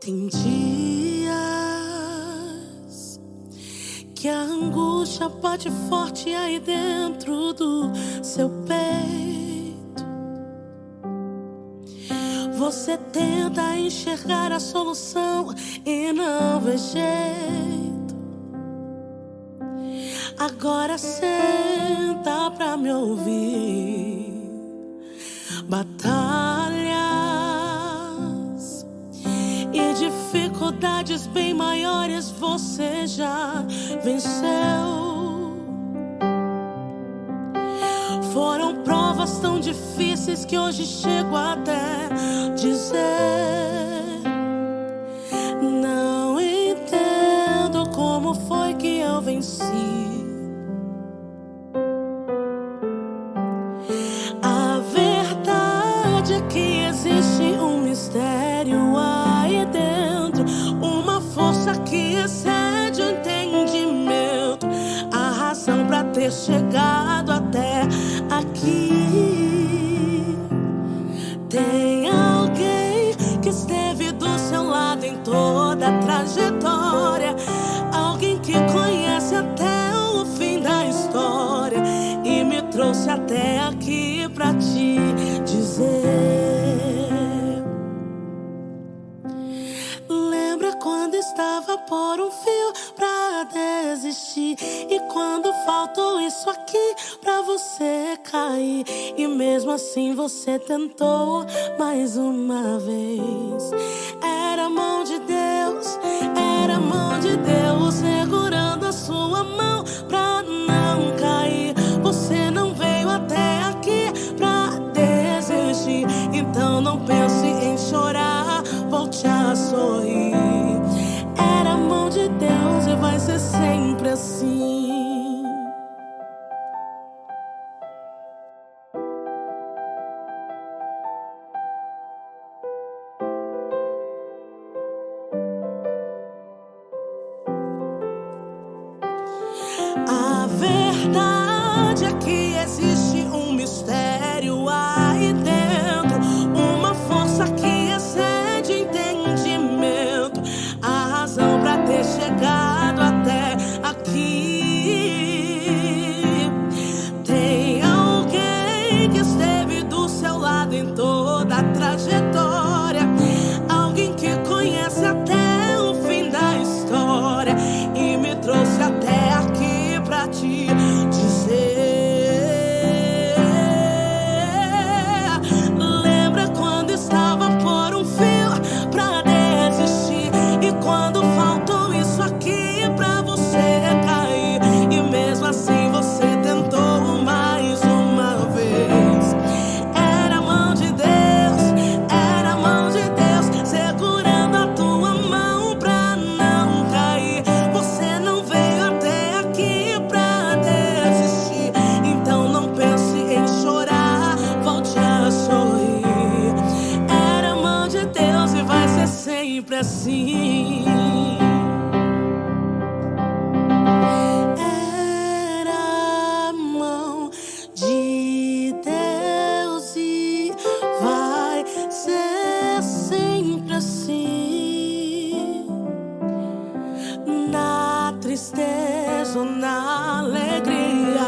Tem dias que a angústia bate forte aí dentro do seu peito. Você tenta enxergar a solução e não vê jeito. Agora senta pra me ouvir. Batalhas e dificuldades bem maiores você já venceu. Foram provas tão difíceis que hoje chego até dizer: não entendo como foi que eu venci. Que existe um mistério aí dentro, uma força que excede o entendimento, a razão pra ter chegado até aqui. Tem alguém que esteve do seu lado em toda a trajetória, alguém que conhece até o fim da história e me trouxe até aqui pra te dizer. Estava por um fio pra desistir, e quando faltou isso aqui pra você cair, e mesmo assim você tentou mais uma vez. Era a mão de Deus, era a mão de Deus segurando a sua mão pra não cair. Você não veio até aqui pra desistir, então não pense em chorar, volte a sorrir. Deus, e vai ser sempre assim. A verdade é que existe um mistério aí dentro, uma força que excede o entendimento, a razão pra ter chegado até aqui. Tem alguém que esteve do seu lado em toda a trajetória, alguém que conhece até o fim da história e me trouxe até aqui pra te dizer. Lembra quando estava por um fio pra desistir, e quando faltou isso aqui pra você cair, e mesmo assim você tentou mais uma vez. Era a mão de Deus, era a mão de Deus segurando a tua mão pra não cair. Você não veio até aqui pra desistir, então não pense em chorar, volte a sorrir. Era a mão de Deus e vai ser sempre assim. Tristeza ou na alegria,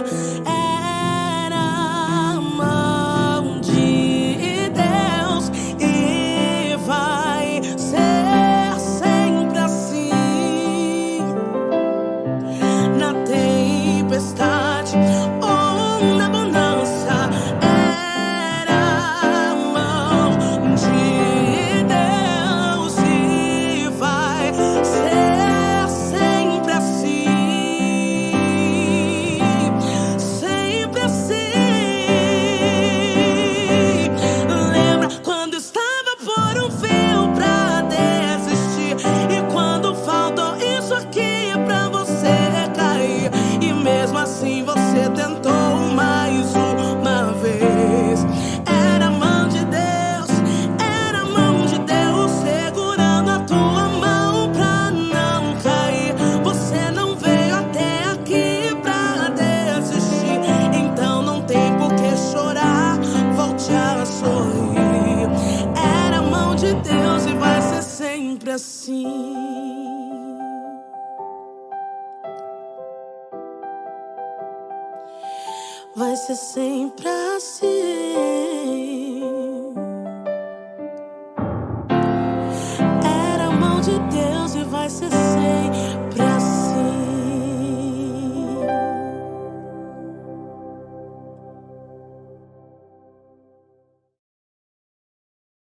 era a mão de Deus e vai ser sempre assim. assim. Vai ser sempre assim. Era a mão de Deus e vai ser sempre.